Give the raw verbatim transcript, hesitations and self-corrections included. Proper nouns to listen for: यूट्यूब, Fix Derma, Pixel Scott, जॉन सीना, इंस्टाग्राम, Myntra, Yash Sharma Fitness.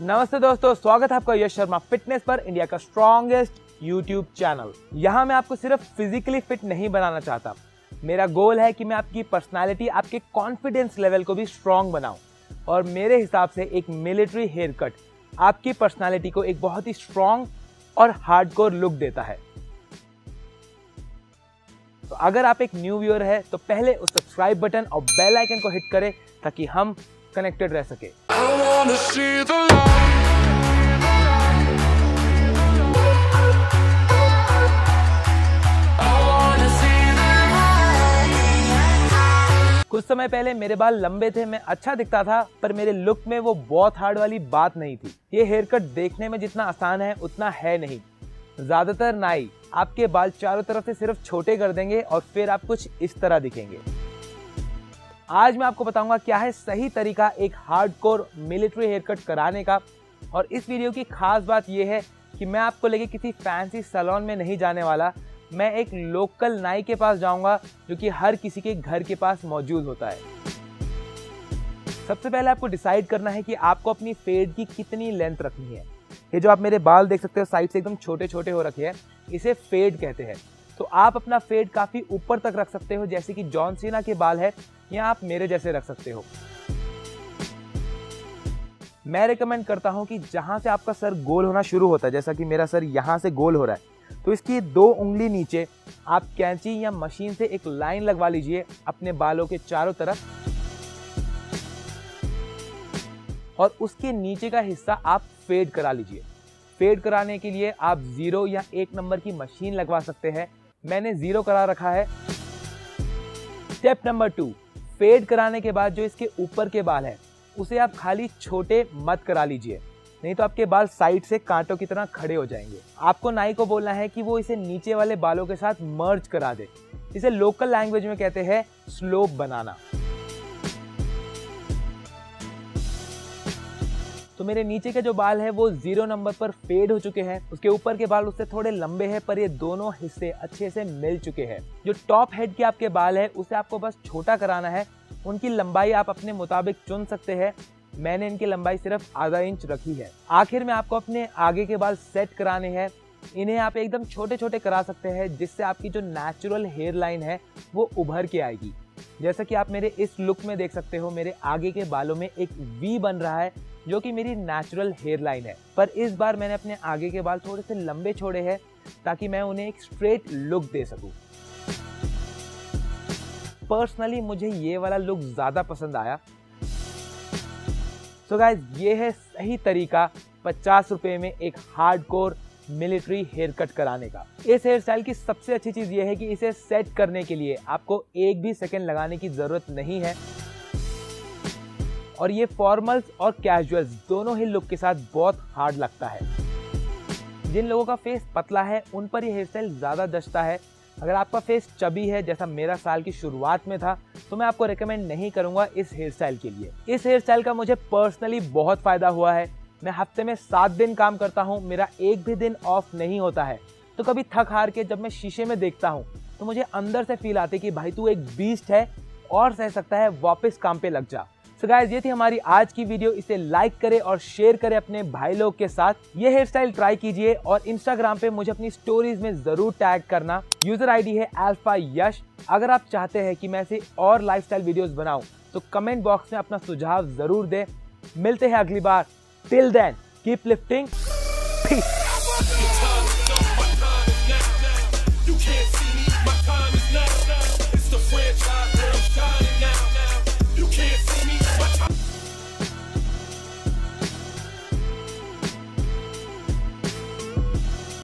नमस्ते दोस्तों, स्वागत है आपका यश शर्मा फिटनेस पर, इंडिया का स्ट्रॉन्गेस्ट यूट्यूब चैनल। यहाँ मैं आपको सिर्फ फिजिकली फिट नहीं बनाना चाहता, मेरा गोल है कि मैं आपकी पर्सनालिटी, आपके कॉन्फिडेंस लेवल को भी स्ट्रॉन्ग बनाऊँ। और मेरे हिसाब से एक मिलिट्री हेयर कट आपकी पर्सनालिटी को एक बहुत ही स्ट्रॉन्ग और हार्डकोर लुक देता है। तो अगर आप एक न्यू व्यूअर है तो पहले उस सब्सक्राइब बटन और बेल आइकन को हिट करें ताकि हम कनेक्टेड रह सके। कुछ समय पहले मेरे बाल लंबे थे, मैं अच्छा दिखता था, पर मेरे लुक में वो बहुत हार्ड वाली बात नहीं थी। ये हेयर कट देखने में जितना आसान है उतना है नहीं। ज्यादातर नाई आपके बाल चारों तरफ से सिर्फ छोटे कर देंगे और फिर आप कुछ इस तरह दिखेंगे। आज मैं आपको बताऊंगा क्या है सही तरीका एक हार्डकोर मिलिट्री हेयर कट कराने का। और इस वीडियो की खास बात यह है कि मैं आपको लेके किसी फैंसी सैलून में नहीं जाने वाला, मैं एक लोकल नाई के पास जाऊंगा जो कि हर किसी के घर के पास मौजूद होता है। सबसे पहले आपको डिसाइड करना है कि आपको अपनी फेड की कितनी लेंथ रखनी है। ये जो आप मेरे बाल देख सकते हो, साइड से एकदम छोटे छोटे हो रखे हैं, इसे फेड कहते हैं। तो आप अपना फेड काफ़ी ऊपर तक रख सकते हो, जैसे कि जॉन सीना के बाल है, या आप मेरे जैसे रख सकते हो। मैं रिकमेंड करता हूं कि जहां से आपका सर गोल होना शुरू होता है, जैसा कि मेरा सर यहां से गोल हो रहा है, तो इसकी दो उंगली नीचे आप कैंची या मशीन से एक लाइन लगवा लीजिए अपने बालों के चारों तरफ, और उसके नीचे का हिस्सा आप फेड करा लीजिए। फेड कराने के लिए आप जीरो या एक नंबर की मशीन लगवा सकते हैं, मैंने जीरो करा रखा है। स्टेप नंबर टू, फेड कराने के बाद जो इसके ऊपर के बाल है उसे आप खाली छोटे मत करा लीजिए, नहीं तो आपके बाल साइड से कांटों की तरह खड़े हो जाएंगे। आपको नाई को बोलना है कि वो इसे नीचे वाले बालों के साथ मर्ज करा दे। इसे लोकल लैंग्वेज में कहते हैं स्लोप बनाना। तो मेरे नीचे के जो बाल है वो जीरो नंबर पर फेड हो चुके हैं, उसके ऊपर के बाल उससे थोड़े लंबे हैं, पर ये दोनों हिस्से अच्छे से मिल चुके हैं। जो टॉप हेड के आपके बाल है उसे आपको बस छोटा कराना है, उनकी लंबाई आप अपने मुताबिक चुन सकते हैं, मैंने इनकी लंबाई सिर्फ आधा इंच रखी है। आखिर में आपको अपने आगे के बाल सेट कराने हैं, इन्हें आप एकदम छोटे छोटे करा सकते हैं, जिससे आपकी जो नेचुरल हेयर लाइन है वो उभर के आएगी। जैसा कि आप मेरे इस लुक में देख सकते हो, मेरे आगे के बालों में एक वी बन रहा है जो कि मेरी नेचुरल हेयर लाइन है, पर इस बार मैंने अपने आगे के बाल थोड़े से लंबे छोड़े हैं ताकि मैं उन्हें एक स्ट्रेट लुक दे सकूं। पर्सनली मुझे ये वाला लुक ज़्यादा पसंद आया। सो गाइज, ये है सही तरीका पचास रुपये में एक हार्डकोर मिलिट्री हेयर कट कराने का। इस हेयर स्टाइल की सबसे अच्छी चीज़ ये है कि इसे सेट करने के लिए आपको एक भी सेकेंड लगाने की ज़रूरत नहीं है, और ये फॉर्मल्स और कैजुअल्स दोनों ही लुक के साथ बहुत हार्ड लगता है। जिन लोगों का फेस पतला है उन पर ये हेयर स्टाइल ज़्यादा जचता है। अगर आपका फेस चबी है, जैसा मेरा साल की शुरुआत में था, तो मैं आपको रेकमेंड नहीं करूँगा इस हेयर स्टाइल के लिए। इस हेयर स्टाइल का मुझे पर्सनली बहुत फ़ायदा हुआ है। मैं हफ्ते में सात दिन काम करता हूँ, मेरा एक भी दिन ऑफ नहीं होता है। तो कभी थक हार के जब मैं शीशे में देखता हूँ तो मुझे अंदर से फील आती है कि भाई तू एक बीस्ट है और सह सकता है, वापस काम पे लग जा। सो गाइस, ये थी हमारी आज की वीडियो। इसे लाइक करें और शेयर करें अपने भाई लोग के साथ। ये हेयर स्टाइल ट्राई कीजिए और इंस्टाग्राम पे मुझे अपनी स्टोरीज में जरूर टैग करना। यूजर आईडी है अल्फा यश। अगर आप चाहते हैं कि मैं ऐसे और लाइफस्टाइल वीडियोस बनाऊं तो कमेंट बॉक्स में अपना सुझाव जरूर दें। मिलते हैं अगली बार, टिल देन कीप लिफ्टिंग।